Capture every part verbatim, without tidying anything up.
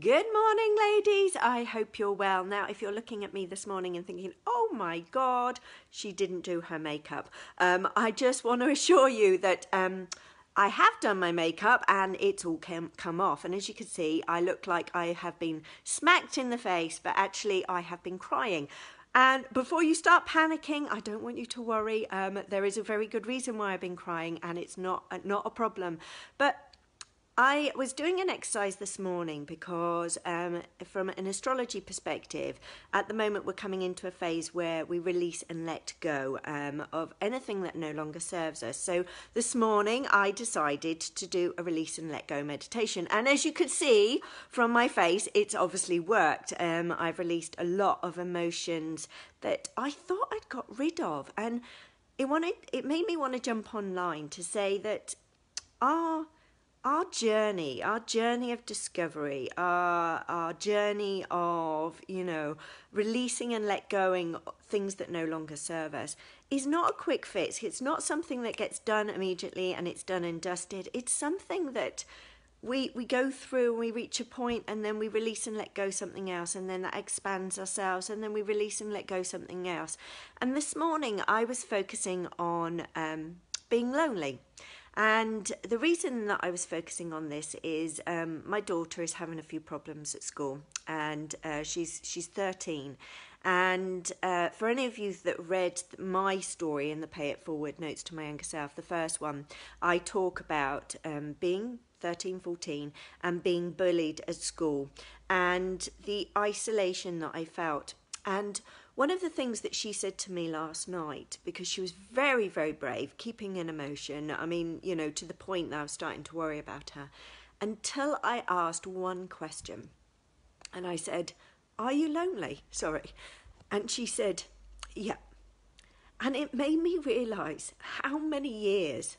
Good morning, ladies. I hope you're well. Now, if you're looking at me this morning and thinking, oh my God, she didn't do her makeup, um, I just want to assure you that um, I have done my makeup and it's all came, come off. And as you can see, I look like I have been smacked in the face, but actually I have been crying. And before you start panicking, I don't want you to worry. Um, there is a very good reason why I've been crying, and it's not, not a problem. But I was doing an exercise this morning because um, from an astrology perspective, at the moment we're coming into a phase where we release and let go um, of anything that no longer serves us. So this morning I decided to do a release and let go meditation. And as you could see from my face, it's obviously worked. Um, I've released a lot of emotions that I thought I'd got rid of. And it, wanted, it made me want to jump online to say that our... Our journey, our journey of discovery, our, our journey of, you know, releasing and let going things that no longer serve us is not a quick fix. It's not something that gets done immediately and it's done and dusted. It's something that we, we go through and we reach a point and then we release and let go something else, and then that expands ourselves, and then we release and let go something else. And this morning I was focusing on um, being lonely. And the reason that I was focusing on this is um, my daughter is having a few problems at school, and uh, she's she's thirteen. And uh, for any of you that read my story in the Pay It Forward Notes to My Younger Self, the first one, I talk about um, being thirteen, fourteen and being bullied at school and the isolation that I felt. And one of the things that she said to me last night, because she was very, very brave, keeping an emotion, I mean, you know, to the point that I was starting to worry about her, until I asked one question. And I said, are you lonely? Sorry. And she said, yeah. And it made me realise how many years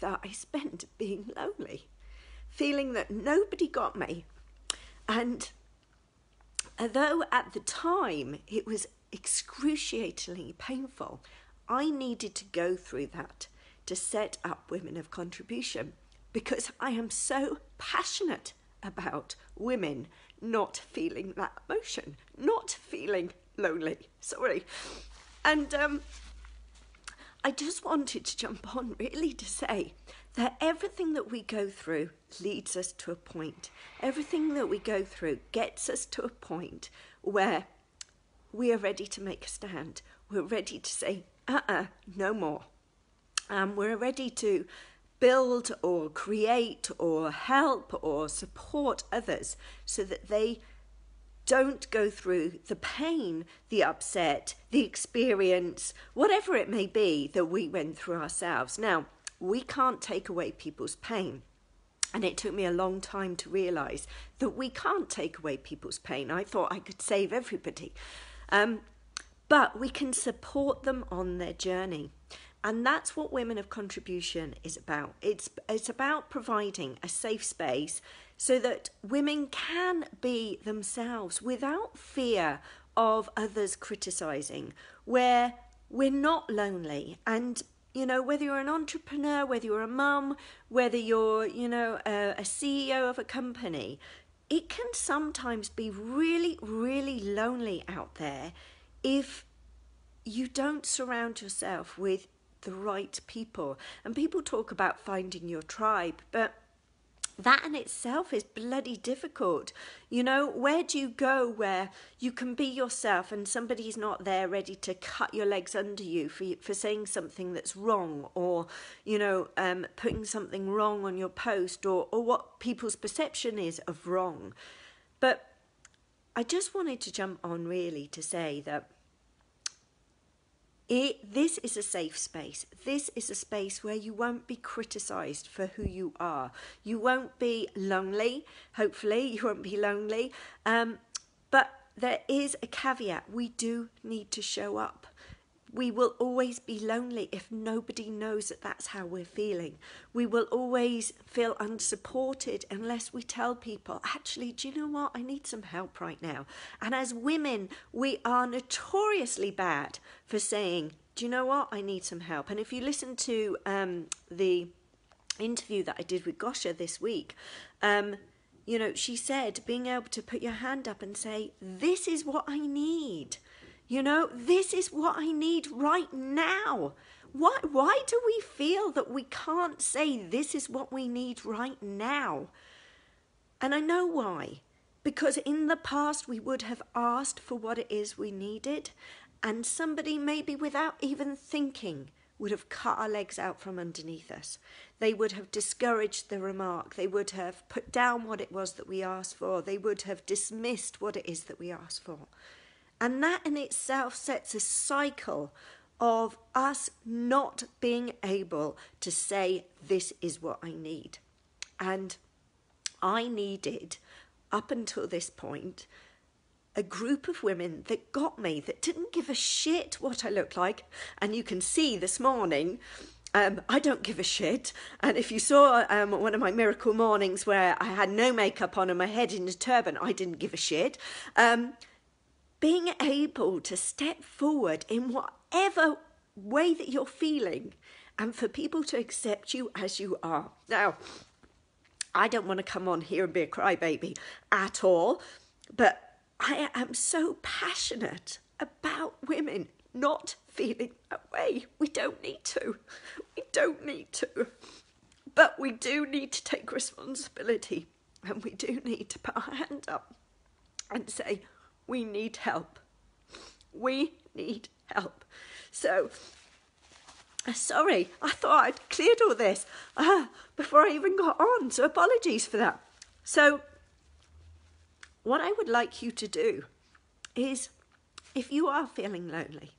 that I spent being lonely, feeling that nobody got me. And although at the time it was excruciatingly painful, I needed to go through that to set up Women of Contribution, because I am so passionate about women not feeling that emotion, not feeling lonely, sorry. And um, I just wanted to jump on really to say that everything that we go through leads us to a point. Everything that we go through gets us to a point where we are ready to make a stand. We're ready to say, uh-uh, no more. Um, we're ready to build or create or help or support others so that they don't go through the pain, the upset, the experience, whatever it may be that we went through ourselves. Now, we can't take away people's pain. And it took me a long time to realise that we can't take away people's pain. I thought I could save everybody. Um, but we can support them on their journey. And that's what Women of Contribution is about. It's, it's about providing a safe space so that women can be themselves without fear of others criticising, where we're not lonely. And you know, whether you're an entrepreneur, whether you're a mum, whether you're, you know, a, a C E O of a company, it can sometimes be really, really lonely out there if you don't surround yourself with the right people. And people talk about finding your tribe, but that in itself is bloody difficult. You know, where do you go where you can be yourself and somebody's not there ready to cut your legs under you for, for saying something that's wrong, or, you know, um, putting something wrong on your post, or, or what people's perception is of wrong. But I just wanted to jump on really to say that It, this is a safe space. This is a space where you won't be criticised for who you are. You won't be lonely, hopefully you won't be lonely. Um, but there is a caveat. We do need to show up. We will always be lonely if nobody knows that that's how we're feeling. We will always feel unsupported unless we tell people, actually, do you know what? I need some help right now. And as women, we are notoriously bad for saying, do you know what? I need some help. And if you listen to um, the interview that I did with Gosha this week, um, You know, she said being able to put your hand up and say, this is what I need. You know, this is what I need right now. Why, why do we feel that we can't say this is what we need right now? And I know why. Because in the past we would have asked for what it is we needed, and somebody maybe without even thinking would have cut our legs out from underneath us. They would have discouraged the remark. They would have put down what it was that we asked for. They would have dismissed what it is that we asked for. And that in itself sets a cycle of us not being able to say, this is what I need. And I needed, up until this point, a group of women that got me, that didn't give a shit what I looked like. And you can see this morning, um, I don't give a shit. And if you saw um, one of my miracle mornings where I had no makeup on and my head in a turban, I didn't give a shit. Um, being able to step forward in whatever way that you're feeling and for people to accept you as you are. Now, I don't want to come on here and be a crybaby at all, but I am so passionate about women not feeling that way. We don't need to. We don't need to. But we do need to take responsibility, and we do need to put our hand up and say, we need help. We need help. So, sorry, I thought I'd cleared all this uh, before I even got on, so apologies for that. So, what I would like you to do is, if you are feeling lonely,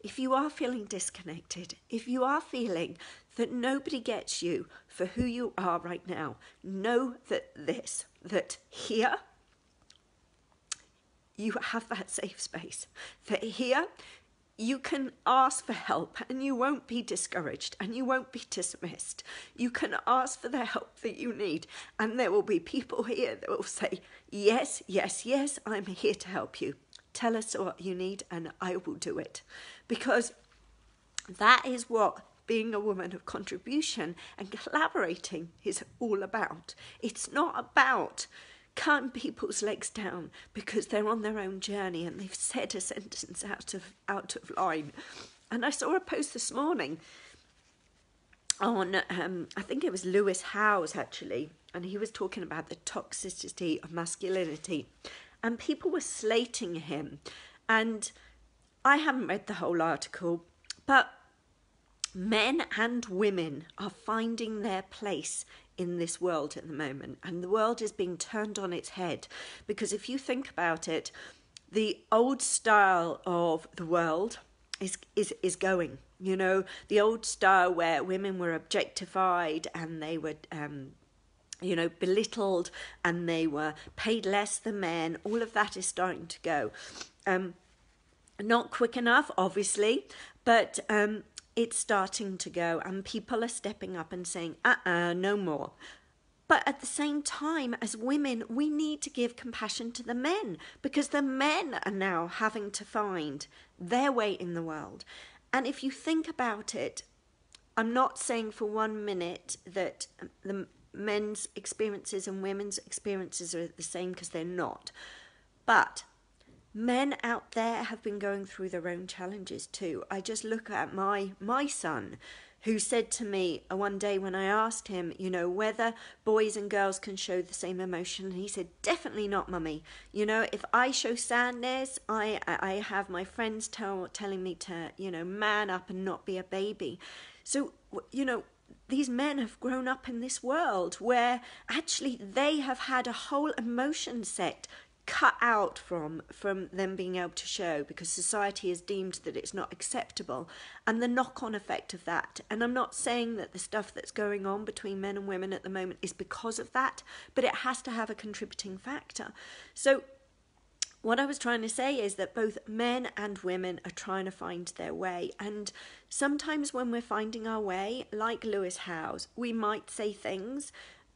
if you are feeling disconnected, if you are feeling that nobody gets you for who you are right now, know that this, that here, you have that safe space, that here, you can ask for help and you won't be discouraged and you won't be dismissed. You can ask for the help that you need, and there will be people here that will say, yes, yes, yes, I'm here to help you. Tell us what you need and I will do it. Because that is what being a woman of contribution and collaborating is all about. It's not about calm people's legs down because they're on their own journey and they've said a sentence out of out of line. And I saw a post this morning on, um, I think it was Lewis Howes actually, and he was talking about the toxicity of masculinity. And people were slating him. And I haven't read the whole article, but men and women are finding their place in this world at the moment, and the world is being turned on its head. Because if you think about it, the old style of the world is is is going. You know, the old style where women were objectified and they were um you know, belittled and they were paid less than men. All of that is starting to go, um not quick enough obviously, but um it's starting to go, and people are stepping up and saying, uh-uh, no more. But at the same time, as women, we need to give compassion to the men, because the men are now having to find their way in the world. And if you think about it, I'm not saying for one minute that the men's experiences and women's experiences are the same, because they're not. But men out there have been going through their own challenges too. I just look at my my son, who said to me one day when I asked him, you know, whether boys and girls can show the same emotion, and he said, definitely not, Mummy. You know, if I show sadness, I I have my friends tell telling me to, you know, man up and not be a baby. So, you know, these men have grown up in this world where actually they have had a whole emotion set cut out from from them being able to show, because society has deemed that it's not acceptable, and the knock-on effect of that. And I'm not saying that the stuff that's going on between men and women at the moment is because of that, but it has to have a contributing factor. So what I was trying to say is that both men and women are trying to find their way, and sometimes when we're finding our way, like Lewis Howes, we might say things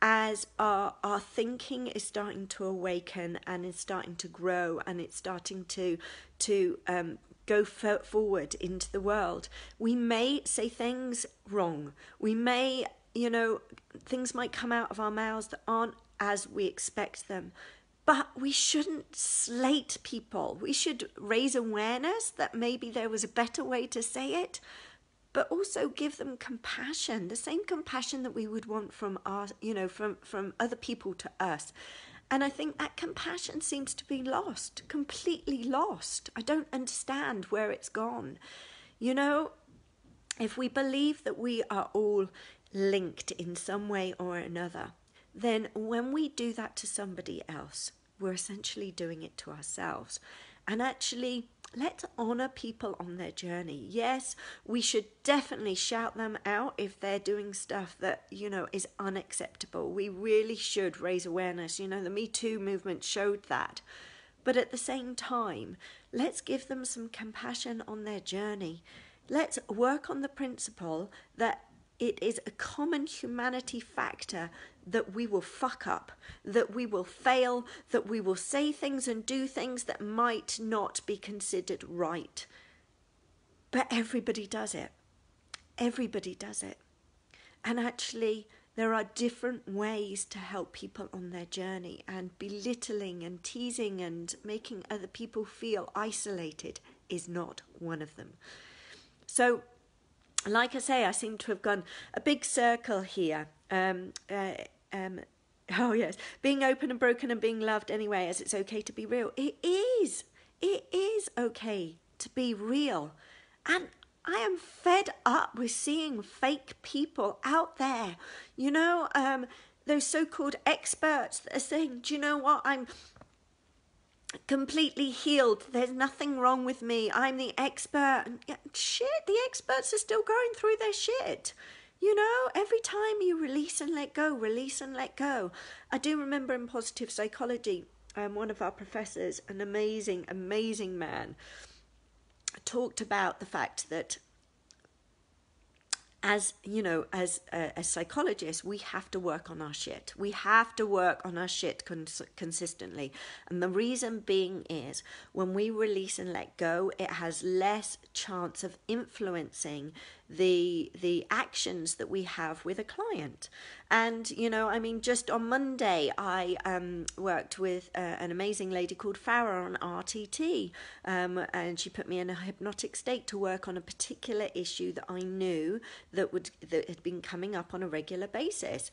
as our, our thinking is starting to awaken and is starting to grow and it's starting to to um, go forward into the world. We may say things wrong. We may, you know, things might come out of our mouths that aren't as we expect them. But we shouldn't slate people. We should raise awareness that maybe there was a better way to say it, but also give them compassion, the same compassion that we would want from our, you know, from, from other people to us. And I think that compassion seems to be lost, completely lost. I don't understand where it's gone. You know, if we believe that we are all linked in some way or another, then when we do that to somebody else, we're essentially doing it to ourselves. And actually, let's honor people on their journey. Yes, we should definitely shout them out if they're doing stuff that, you know, is unacceptable. We really should raise awareness. You know, the Me Too movement showed that. But at the same time, let's give them some compassion on their journey. Let's work on the principle that it is a common humanity factor that we will fuck up, that we will fail, that we will say things and do things that might not be considered right. But everybody does it. Everybody does it. And actually, there are different ways to help people on their journey, and belittling and teasing and making other people feel isolated is not one of them. So, like I say, I seem to have gone a big circle here. Um, uh, um, oh, yes. Being open and broken and being loved anyway, as it's okay to be real. It is. It is okay to be real. And I am fed up with seeing fake people out there. You know, um, those so-called experts that are saying, do you know what, I'm completely healed, there's nothing wrong with me, I'm the expert. And shit, the experts are still going through their shit. You know, every time you release and let go, release and let go. I do remember in positive psychology, um, one of our professors, an amazing, amazing man, talked about the fact that as, you know, as a, a psychologist, we have to work on our shit. We have to work on our shit cons consistently. And the reason being is when we release and let go, it has less chance of influencing the, the actions that we have with a client. And, you know, I mean, just on Monday, I um, worked with uh, an amazing lady called Farrah on R T T. Um, and she put me in a hypnotic state to work on a particular issue that I knew that would that had been coming up on a regular basis.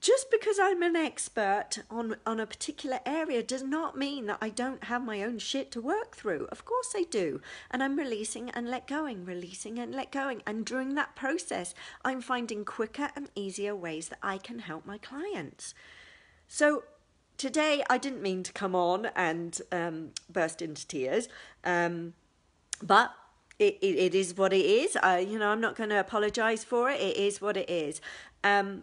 Just because I'm an expert on, on a particular area does not mean that I don't have my own shit to work through. Of course I do. And I'm releasing and let going, releasing and let going. And during that process, I'm finding quicker and easier ways that I can help my clients. So today, I didn't mean to come on and um, burst into tears, um, but It, it, it is what it is. I, you know, I'm not going to apologize for it. It is what it is. Um,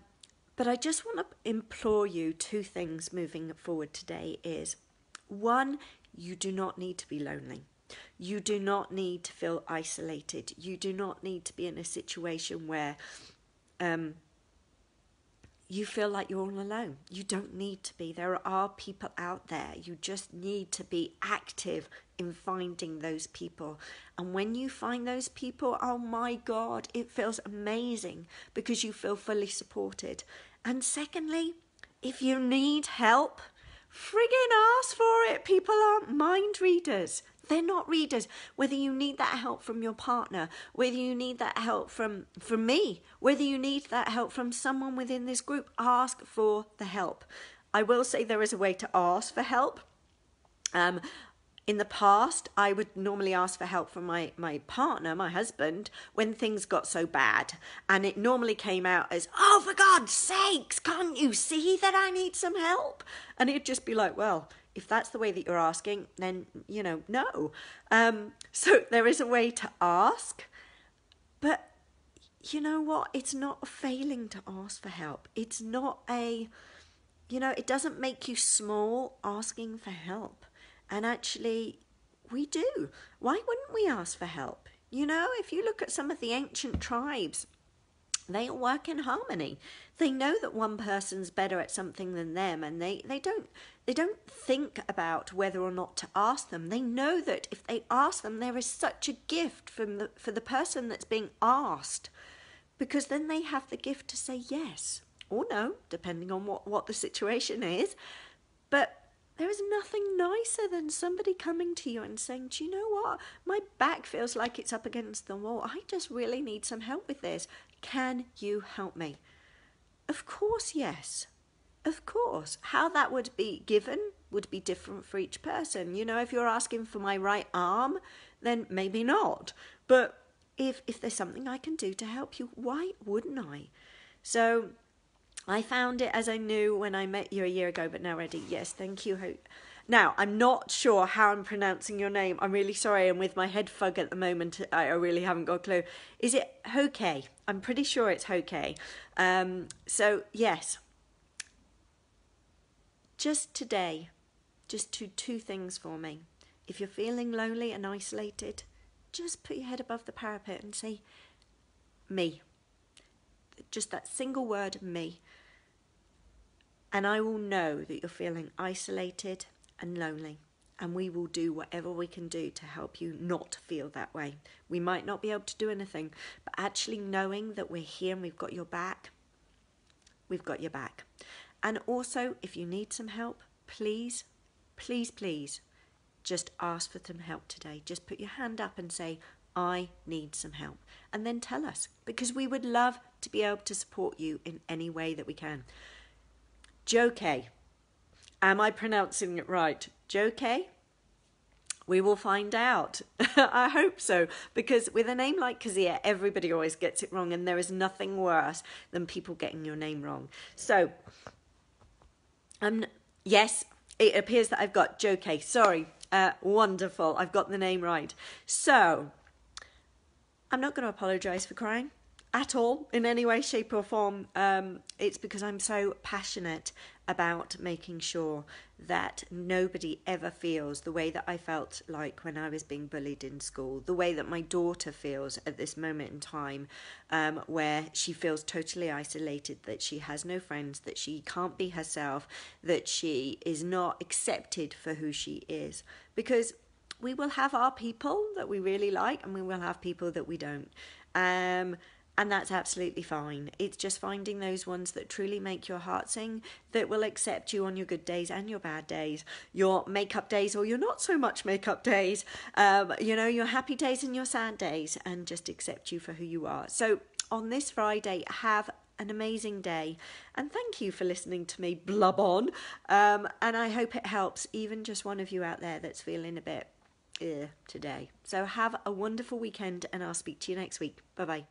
but I just want to implore you two things moving forward today is, one, you do not need to be lonely. You do not need to feel isolated. You do not need to be in a situation where um, you feel like you're all alone. You don't need to be. There are people out there. You just need to be active in finding those people. And when you find those people, oh my God, it feels amazing because you feel fully supported. And secondly, if you need help, friggin' ask for it. People aren't mind readers. They're not readers. Whether you need that help from your partner, whether you need that help from, from me, whether you need that help from someone within this group, ask for the help. I will say there is a way to ask for help. Um, In the past, I would normally ask for help from my, my partner, my husband, when things got so bad. And it normally came out as, oh, for God's sakes, can't you see that I need some help? And it'd just be like, well, if that's the way that you're asking, then, you know, no. Um, so there is a way to ask. But you know what? It's not failing to ask for help. It's not a, you know, it doesn't make you small asking for help. And actually, we do. Why wouldn't we ask for help? You know, if you look at some of the ancient tribes, they work in harmony. They know that one person's better at something than them, and they, they don't they don't think about whether or not to ask them. They know that if they ask them, there is such a gift from the, for the person that's being asked, because then they have the gift to say yes or no, depending on what, what the situation is. But there is nothing nicer than somebody coming to you and saying, do you know what? My back feels like it's up against the wall. I just really need some help with this. Can you help me? Of course, yes. Of course. How that would be given would be different for each person. You know, if you're asking for my right arm, then maybe not. But if, if there's something I can do to help you, why wouldn't I? So I found it, as I knew when I met you a year ago, but now already, yes, thank you. Now, I'm not sure how I'm pronouncing your name. I'm really sorry. I'm with my head fog at the moment. I really haven't got a clue. Is it Hoke? I'm pretty sure it's Hoke. Um, so, yes. Just today, just do two things for me. If you're feeling lonely and isolated, just put your head above the parapet and say, me. Just that single word, me. And I will know that you're feeling isolated and lonely. And we will do whatever we can do to help you not feel that way. We might not be able to do anything, but actually knowing that we're here and we've got your back, we've got your back. And also, if you need some help, please, please, please, just ask for some help today. Just put your hand up and say, I need some help. And then tell us, because we would love to be able to support you in any way that we can. Joke. Am I pronouncing it right? Joke? We will find out. I hope so, because with a name like Kezia, everybody always gets it wrong, and there is nothing worse than people getting your name wrong. So, um, yes, it appears that I've got Joke. Sorry, uh, wonderful. I've got the name right. So, I'm not going to apologise for crying at all, in any way, shape or form. Um, it's because I'm so passionate about making sure that nobody ever feels the way that I felt like when I was being bullied in school, the way that my daughter feels at this moment in time, um, where she feels totally isolated, that she has no friends, that she can't be herself, that she is not accepted for who she is. Because we will have our people that we really like, and we will have people that we don't. Um, And that's absolutely fine. It's just finding those ones that truly make your heart sing, that will accept you on your good days and your bad days, your makeup days or your not so much makeup days, um, you know, your happy days and your sad days, and just accept you for who you are. So on this Friday, have an amazing day. And thank you for listening to me blub on. Um, and I hope it helps even just one of you out there that's feeling a bit eh, today. So have a wonderful weekend, and I'll speak to you next week. Bye-bye.